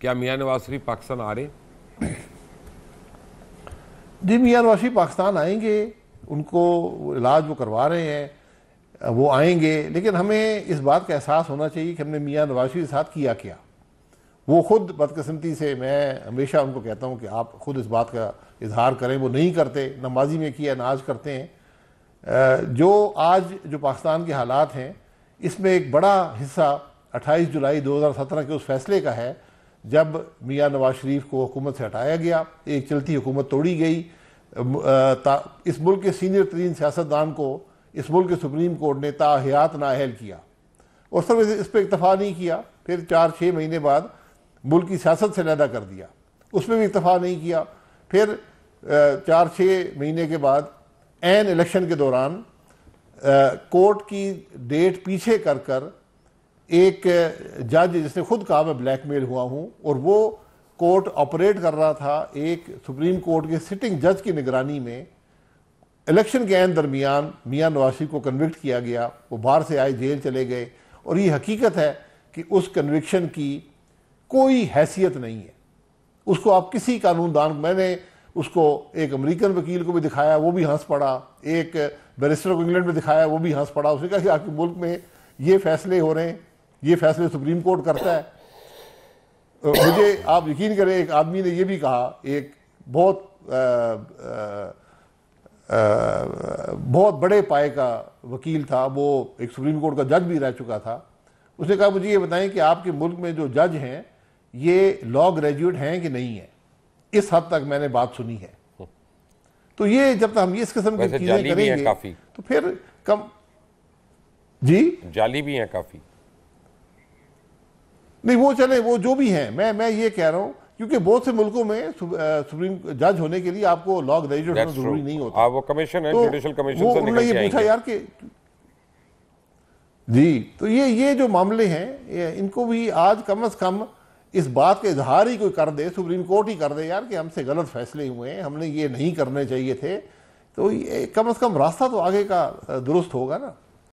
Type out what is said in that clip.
क्या मियां नवाज शरीफ पाकिस्तान आ रहे? जी, मियां नवाज शरीफ पाकिस्तान आएंगे, उनको इलाज वो करवा रहे हैं, वो आएंगे, लेकिन हमें इस बात का एहसास होना चाहिए कि हमने मियां नवाज शरीफ के साथ किया क्या। वो खुद बदकिस्मती से, मैं हमेशा उनको कहता हूँ कि आप खुद इस बात का इजहार करें, वो नहीं करते, ना माजी में किया ना आज करते हैं। जो आज जो पाकिस्तान के हालात हैं, इसमें एक बड़ा हिस्सा 28 जुलाई 2017 के उस फैसले का है जब मियां नवाज शरीफ को हुकूमत से हटाया गया, एक चलती हुकूमत तोड़ी गई, इस मुल्क के सीनियर तरीन सियासतदान को इस मुल्क के सुप्रीम कोर्ट ने ताहयात नाअहल किया और सिर्फ इस पर इतफ़ा नहीं किया, फिर 4-6 महीने बाद मुल्क की सियासत से अलहदा कर दिया, उसमें भी इतफ़ा नहीं किया, फिर 4-6 महीने के बाद एन इलेक्शन के दौरान कोर्ट की डेट पीछे कर कर एक जज, जिसने खुद कहा मैं ब्लैकमेल हुआ हूँ, और वो कोर्ट ऑपरेट कर रहा था एक सुप्रीम कोर्ट के सिटिंग जज की निगरानी में, इलेक्शन के ऐन दरमियान मियां नवाज शरीफ को कन्विक्ट किया गया, वो बाहर से आए, जेल चले गए। और ये हकीकत है कि उस कन्विक्शन की कोई हैसियत नहीं है, उसको आप किसी कानूनदान, मैंने उसको एक अमेरिकन वकील को भी दिखाया, वो भी हंस पड़ा, एक बैरिस्टर को इंग्लैंड में दिखाया, वो भी हंस पड़ा, उसने कहा कि आपके मुल्क में ये फैसले हो रहे हैं, ये फैसले सुप्रीम कोर्ट करता है। मुझे आप यकीन करें, एक आदमी ने ये भी कहा, एक बहुत बड़े पाए का वकील था, वो एक सुप्रीम कोर्ट का जज भी रह चुका था, उसने कहा मुझे ये बताएं कि आपके मुल्क में जो जज हैं ये लॉ ग्रेजुएट हैं कि नहीं है, इस हद तक मैंने बात सुनी है। तो ये जब तक हम ये इस किस्म की चीज़ें करेंगे तो फिर कम जी जाली भी हैं काफ़ी, नहीं वो चले, वो जो भी हैं, मैं ये कह रहा हूँ क्योंकि बहुत से मुल्कों में सुप्रीम जज होने के लिए आपको लॉ ग्रेजुएट होना जरूरी नहीं होता। वो कमीशन है, ज्यूडिशियल कमीशन से निकल के पूछा यार कि जी, तो ये जो मामले हैं इनको भी आज कम से कम इस बात का इजहार ही कोई कर दे, सुप्रीम कोर्ट ही कर दे यार कि हमसे गलत फैसले हुए हैं, हमने ये नहीं करने चाहिए थे, तो ये कम से कम रास्ता तो आगे का दुरुस्त होगा ना।